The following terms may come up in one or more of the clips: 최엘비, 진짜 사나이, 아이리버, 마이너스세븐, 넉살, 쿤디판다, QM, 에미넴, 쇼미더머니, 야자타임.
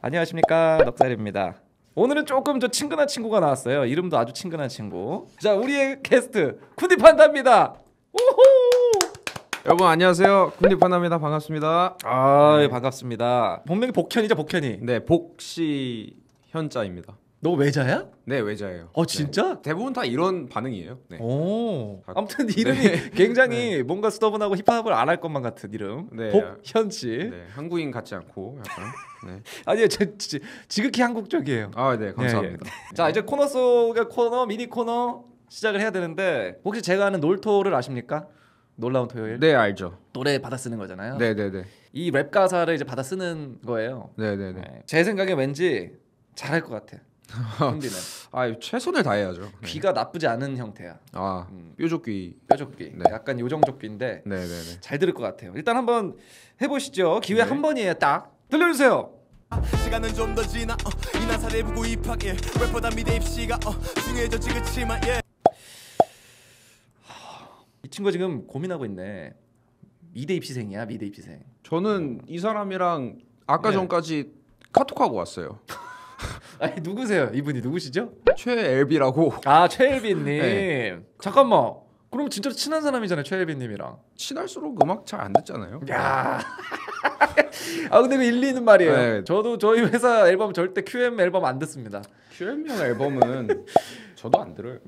안녕하십니까, 넉살입니다. 오늘은 조금 더 친근한 친구가 나왔어요. 이름도 아주 친근한 친구. 자, 우리의 게스트 쿤디판다입니다. 여러분 안녕하세요, 쿤디판다입니다. 반갑습니다. 아, 네. 반갑습니다. 본명이 복현이죠, 복현이. 네, 복시 현자입니다. 너 외자야? 네, 외자예요. 어, 진짜? 네. 대부분 다 이런 반응이에요. 네. 오. 아무튼 이름이 네. 굉장히 네. 뭔가 스터븐하고 힙합을 안 할 것만 같은 이름. 네. 복현씨. 네. 한국인 같지 않고 약간. 네. 아니요, 지극히 한국적이에요. 아, 네, 감사합니다. 네, 예. 자, 이제 코너 속의 코너, 미니 코너 시작을 해야 되는데 혹시 제가 아는 놀토를 아십니까? 놀라운 토요일. 네, 알죠. 노래 받아 쓰는 거잖아요. 네, 네, 네. 이 랩 가사를 이제 받아 쓰는 거예요. 네, 네, 네. 제 생각에 왠지 잘할 것 같아. 아, 최선을 다해야죠. 귀가 네. 나쁘지 않은 형태야. 아, 뾰족귀. 뾰족귀. 네. 약간 요정족귀인데 네네네. 잘 들을 것 같아요. 일단 한번 해보시죠. 기회 네. 한 번이에요. 딱 들려주세요. 시간은 좀 더 지나 이 나사를 보고 입학 예 웹보다 미대 입시가 중요해졌지 그치만 예. 이 친구가 지금 고민하고 있네. 미대 입시생이야, 미대 입시생. 저는 이 사람이랑 아까 네. 전까지 카톡하고 왔어요. 아니, 누구세요? 이분이 누구시죠? 최엘비라고. 아, 최엘비님. 네. 잠깐만, 그럼 진짜 친한 사람이잖아요, 최엘비님이랑. 친할수록 음악 잘 안 듣잖아요. 야. 아, 근데 그 일리는 말이에요. 네. 저도 저희 회사 앨범 절대 QM 앨범 안 듣습니다. QM형 앨범은 저도 안 들어요.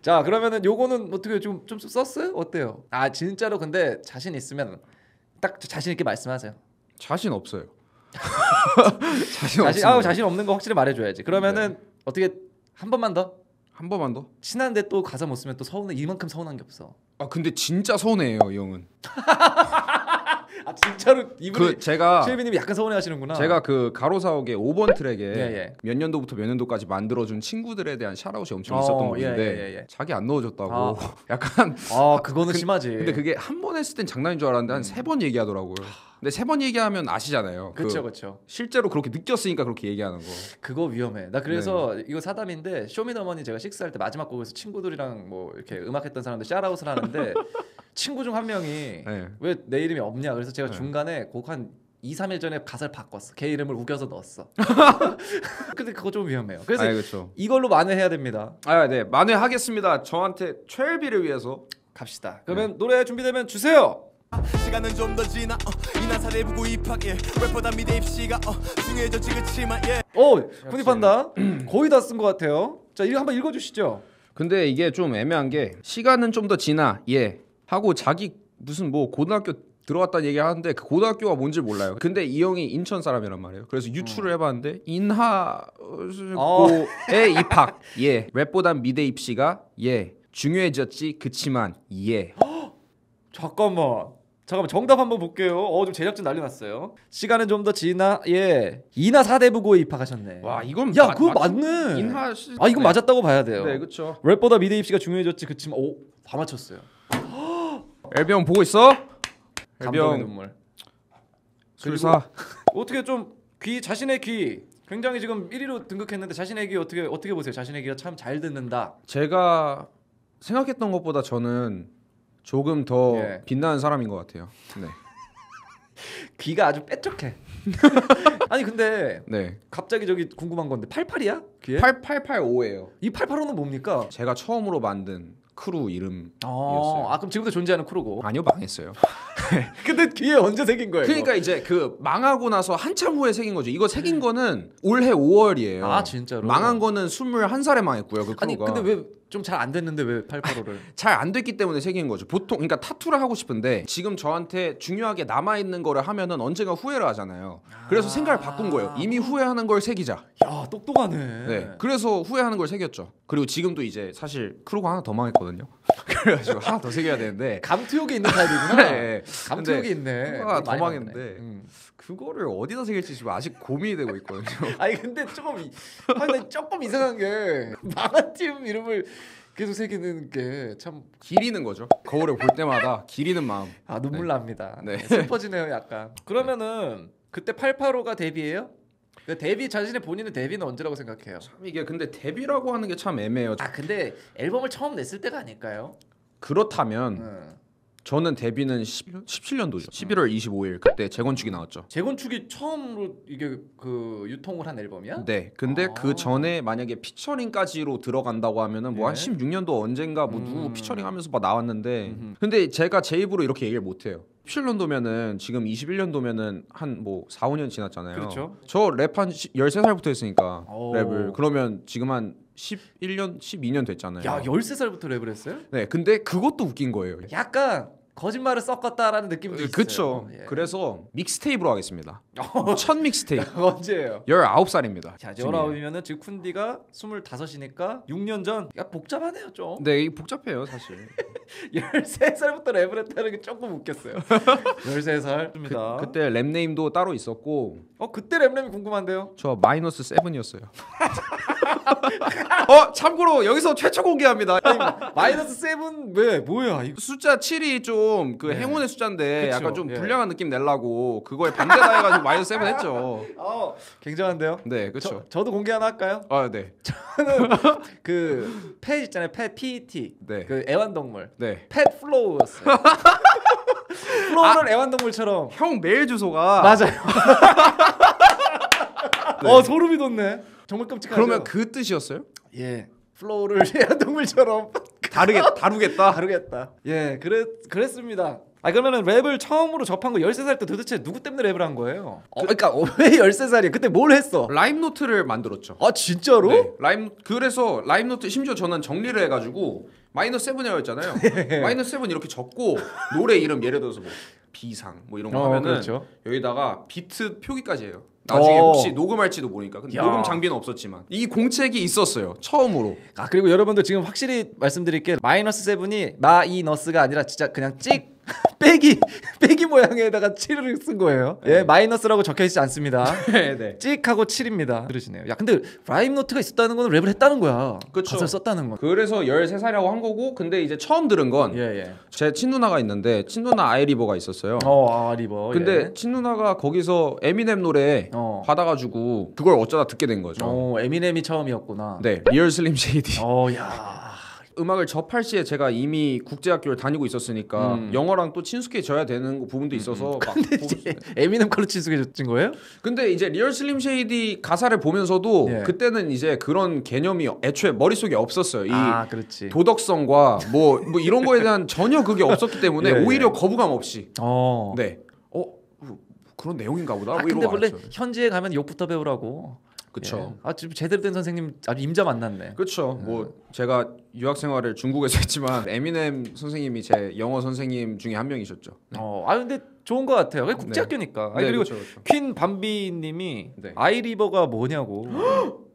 자, 그러면은 요거는 어떻게 좀 썼어요? 어때요? 아, 진짜로 근데 자신 있으면 딱 자신 있게 말씀하세요. 자신 없어요. 자신 없는 거 확실히 말해줘야지. 그러면은 네. 어떻게 한 번만 더 친한데 또 가사 못 쓰면 또 서운해. 이만큼 서운한 게 없어. 아, 근데 진짜 서운해요, 이 형은. 아, 진짜로 이분이, 제가 최혜빈님이 약간 서운해하시는구나. 제가 그 가로사옥의 5번 트랙에 예. 몇 년도부터 몇 년도까지 만들어준 친구들에 대한 샤라웃이 엄청 있었던 건데 예. 자기 안 넣어줬다고. 아. 약간. 아, 그거는 심하지. 근데 그게 한 번 했을 땐 장난인 줄 알았는데 한 세 번 얘기하더라고요. 근데 세 번 얘기하면 아시잖아요. 그렇죠, 그렇죠. 실제로 그렇게 느꼈으니까 그렇게 얘기하는 거. 그거 위험해. 나 그래서 네. 이거 사담인데 쇼미더머니 제가 식사할 때 마지막 곡에서 친구들이랑 뭐 이렇게 음악했던 사람들 샤라웃을 하는데. 친구 중 한 명이 네. 왜 내 이름이 없냐 그래서 제가 네. 중간에 곡 한 2~3일 전에 가사를 바꿨어. 걔 이름을 우겨서 넣었어. 근데 그거 좀 위험해요. 그래서 아니, 그렇죠. 이걸로 만회해야 됩니다. 아, 네, 만회하겠습니다. 저한테 최애비를 위해서 갑시다. 그러면 네. 노래 준비되면 주세요. 시간은 좀 더 지나 이 나사를 보고 입학 예 웹보다 미대 입시가 중요해졌지 그치만 예. 오, 쿤디판다 거의 다 쓴 것 같아요. 자, 이거 한번 읽어주시죠. 근데 이게 좀 애매한 게 시간은 좀 더 지나 예 하고 자기 무슨 뭐 고등학교 들어갔다는 얘기 하는데 그 고등학교가 뭔지 몰라요. 근데 이 형이 인천 사람이란 말이에요. 그래서 유추를 해봤는데 인하고에 입학 예 랩보단 미대 입시가 예 중요해졌지 그치만 예. 잠깐만 정답 한번 볼게요. 좀 제작진 난리 났어요. 시간은 좀 더 지나 예 인하 4대부고에 입학하셨네. 와, 이건 야, 그거 맞네. 인하 시... 아, 이건 네. 맞았다고 봐야 돼요. 네, 그렇죠. 랩보다 미대 입시가 중요해졌지 그치만 오, 다 맞췄어요. 엘비 형 보고 있어? 엘비 형 눈물. 술사. 어떻게 좀 귀, 자신의 귀 굉장히 지금 1위로 등극했는데 자신의 귀 어떻게 보세요? 자신의 귀가 참 잘 듣는다. 제가 생각했던 것보다 저는 조금 더 예. 빛나는 사람인 것 같아요. 네. 귀가 아주 뾰족해. 아니 근데 네. 갑자기 저기 궁금한 건데 88이야? 귀에? 8885예요. 이 885는 뭡니까? 제가 처음으로 만든 크루 이름이었어요. 아, 그럼 지금도 존재하는 크루고. 아니요, 망했어요. 근데 귀에 언제 생긴 거예요? 그러니까 이거? 이제 그 망하고 나서 한참 후에 생긴 거죠. 이거 생긴 거는 올해 5월이에요. 아, 진짜로? 망한 거는 21살에 망했고요, 그 크루가. 아니 근데 왜 좀 잘 안 됐는데 왜 885를? 잘 안 됐기 때문에 생긴 거죠. 보통 그러니까 타투를 하고 싶은데 지금 저한테 중요하게 남아 있는 거를 하면은 언젠가 후회를 하잖아요. 그래서 생각을 바꾼 거예요. 이미 후회하는 걸 새기자. 야, 똑똑하네. 네. 그래서 후회하는 걸 새겼죠. 그리고 지금도 이제 사실 크루가 하나 더 망했거든요. 그래가지고 하나 더 새겨야 되는데 감투욕이 있는 타입이구나. 네. 감투욕이 있네. 크루가 더 망했는데 그거를 어디다 새길지 지금 아직 고민이 되고 있거든요. 아니 근데 조금 이상한 게 망한 팀 이름을 계속 새기는 게 참 기리는 거죠. 거울을 볼 때마다 기리는 마음. 아, 눈물 네. 납니다. 네. 슬퍼지네요, 약간. 그러면은 그때 885가 데뷔예요? 그러니까 데뷔 자신의 본인의 데뷔는 언제라고 생각해요? 참 이게 근데 데뷔라고 하는 게 참 애매해요. 아, 근데 앨범을 처음 냈을 때가 아닐까요? 그렇다면 저는 데뷔는 17년도죠. 11월 25일 그때 재건축이 나왔죠. 재건축이 처음으로 이게 그 유통을 한 앨범이야? 네. 근데 아. 그 전에 만약에 피처링까지로 들어간다고 하면은 뭐 한 16년도 언젠가 뭐 누구 피처링하면서 막 나왔는데 근데 제가 제 입으로 이렇게 얘기를 못 해요. 17년도면은 지금 21년도면은 한 뭐 4, 5년 지났잖아요. 그렇죠. 저 랩 한 13살부터 했으니까 오. 랩을 그러면 지금 한 11년, 12년 됐잖아요. 야, 13살부터 랩을 했어요? 네, 근데 그것도 웃긴 거예요. 약간 거짓말을 섞었다라는 느낌도 있어요. 그쵸. 예. 그래서 믹스테이프로 하겠습니다. 첫 믹스테이프. 언제예요? 19살입니다. 자, 19이면은 지금 쿤디가 25이니까 6년 전. 야, 복잡하네요 좀. 네, 복잡해요 사실. 13살부터 랩을 했다는 게 조금 웃겼어요. 13살입니다. 그때 랩네임도 따로 있었고. 그때 랩네임이 궁금한데요? 저 마이너스세븐이었어요. 참고로 여기서 최초 공개합니다. 마이너스세븐 왜 뭐야? 숫자 7이 좀 그 행운의 숫자인데 그쵸, 약간 좀 불량한 느낌 내려고 그거에 반대다 해가지고 마이너스세븐 했죠. 굉장한데요? 네, 그렇죠. 저도 공개 하나 할까요? 아, 네. 저는 그 펫 있잖아요. 펫 PET. 네. 그 애완동물. 네. 펫 플로우였어요. 플로우는 애완동물처럼. 형 메일 주소가 맞아요. 네. 소름이 돋네. 정말 끔찍하죠. 그러면 그 뜻이었어요? 예, 플로우를 애완동물처럼 다루겠다. 예, 그랬습니다. 그러면 랩을 처음으로 접한 거 13살 때 도대체 누구 때문에 랩을 한 거예요? 왜 13살이야? 그때 뭘 했어? 라임노트를 만들었죠. 아, 진짜로? 네. 그래서 라임노트 심지어 저는 정리를 해가지고 마이너스세븐이라고 했잖아요. 예. 마이너스세븐 이렇게 적고 노래 이름 예를 들어서 뭐 비상 뭐 이런 거 하면은 그렇죠. 여기다가 비트 표기까지 해요. 나중에 혹시 녹음할지도 모르니까. 근데 녹음 장비는 없었지만 이 공책이 있었어요 처음으로. 그리고 여러분들 지금 확실히 말씀드릴게 마이너스세븐이 마이너스가 아니라 진짜 그냥 찍 빼기 모양에다가 7을 쓴 거예요. 네. 예, 마이너스라고 적혀있지 않습니다. 네. 찍하고 7입니다. 그러시네요. 야, 근데 라임 노트가 있었다는 건 랩을 했다는 거야. 그쵸. 가사를 썼다는 건. 그래서 13살이라고 한 거고, 근데 이제 처음 들은 건 제 친누나가 있는데 친누나 아이리버가 있었어요. 아이리버. 근데 친누나가 거기서 에미넴 노래 받아가지고 그걸 어쩌다 듣게 된 거죠. 에미넴이 처음이었구나. 네, 리얼슬림쉐이디. 야. 음악을 접할 시에 제가 이미 국제학교를 다니고 있었으니까 영어랑 또 친숙해져야 되는 부분도 있어서 근데 이제 에미넴 걸로 친숙해진 거예요? 근데 이제 리얼슬림쉐이디 가사를 보면서도 그때는 이제 그런 개념이 애초에 머릿속에 없었어요. 그렇지. 도덕성과 뭐 이런 거에 대한 전혀 그게 없었기 때문에 오히려 거부감 없이 네. 그런 내용인가 보다. 근데 원래 현지에 가면 욕부터 배우라고. 그렇죠. 지금 제대로 된 선생님 아주 임자 만났네. 그렇죠. 뭐 제가 유학 생활을 중국에서 했지만 에미넴 선생님이 제 영어 선생님 중에 한 명이셨죠. 네. 근데 좋은 것 같아요. 국제학교니까. 네. 그리고 그쵸. 퀸 밤비님이 아이리버가 뭐냐고.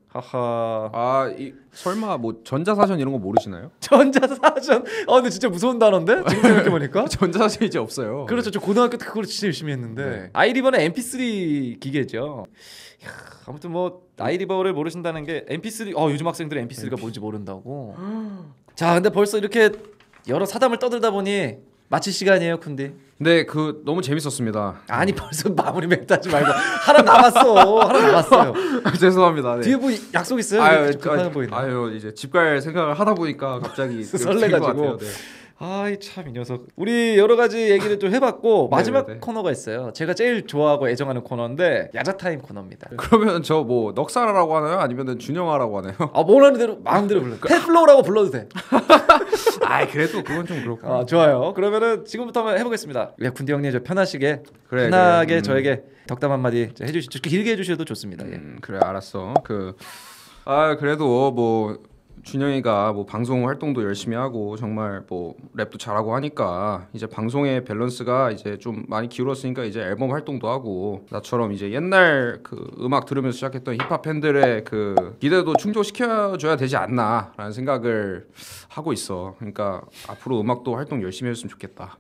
하하. 설마 뭐 전자사전 이런 거 모르시나요? 전자사전. 근데 진짜 무서운 단어인데 지금 생각해 보니까 전자사전 이제 없어요. 그렇죠. 저 고등학교 때 그걸 진짜 열심히 했는데 아이리버는 MP3 기계죠. 아무튼 뭐 아이리버를 모르신다는 게 MP3. 요즘 학생들은 MP3가 뭔지 모른다고. 자, 근데 벌써 이렇게 여러 사담을 떠들다 보니 마칠 시간이에요, 쿤디. 네, 너무 재밌었습니다. 아니, 벌써 마무리 멘트 하지 말고 하나 남았어요. 죄송합니다. 네. 뒤에 뭐 약속 있어요? 급하게 보이네. 이제 집 갈 생각을 하다 보니까 갑자기 설레가지고. 아이, 참, 이 녀석. 우리 여러 가지 얘기를 좀 해봤고 마지막 코너가 있어요. 제가 제일 좋아하고 애정하는 코너인데 야자타임 코너입니다. 그러면 저 뭐 넉살하라고 하나요? 아니면 준영하라고 하나요? 원하는 대로 마음대로 불러요. 펫플로우라고 불러도 돼. 그래도 그건 좀 그렇고. 좋아요. 그러면은 지금부터 한번 해보겠습니다. 쿤디 형님, 저 편하시게 편하게 저에게 덕담 한마디 해주시죠. 길게 해주셔도 좋습니다. 그래, 알았어. 그래도 뭐 준영이가 뭐 방송 활동도 열심히 하고 정말 뭐 랩도 잘하고 하니까 이제 방송의 밸런스가 이제 좀 많이 기울었으니까 이제 앨범 활동도 하고 나처럼 이제 옛날 그 음악 들으면서 시작했던 힙합 팬들의 그 기대도 충족시켜줘야 되지 않나라는 생각을 하고 있어. 그러니까 앞으로 음악도 활동 열심히 했으면 좋겠다.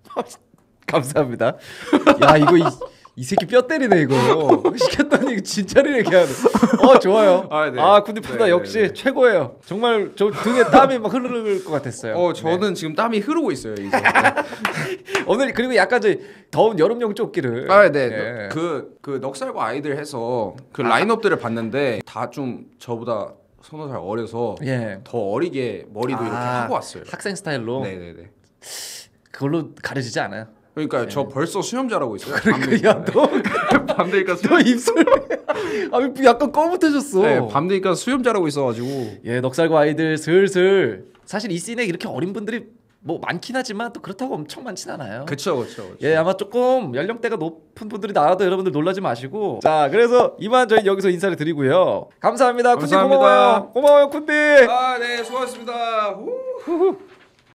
감사합니다. 야, 이거 이 새끼 뼈 때리네 이거. 시켰더니 진짜를 얘기하네. 좋아요. 쿤디판다 역시 최고예요. 정말 저 등에 땀이 막 흐르는 것 같았어요. 저는 지금 땀이 흐르고 있어요 이제. 오늘 그리고 약간 더운 여름용 조끼를. 그 넉살과 아이들 해서 그 라인업들을 봤는데 다 좀 저보다 서너 살 어려서 더 어리게 머리도 이렇게 하고 왔어요. 학생 스타일로. 네네네. 그걸로 가려지지 않아요. 그러니까 네. 저 벌써 수염자라고 있어요. 그러니까 밤 되니까 너 입술 아 약간 꺼뭇해졌어. 네, 밤 되니까 수염자라고 있어가지고. 예, 넉살과 아이들 슬슬 사실 이 씬에 이렇게 어린 분들이 뭐 많긴 하지만 또 그렇다고 엄청 많진 않아요. 그렇죠, 그렇죠. 예, 아마 조금 연령대가 높은 분들이 나와도 여러분들 놀라지 마시고. 자, 그래서 이만 저희 여기서 인사를 드리고요. 감사합니다, 쿤디 고마워요. 고마워요, 쿤디. 아, 네, 수고하셨습니다. 후후.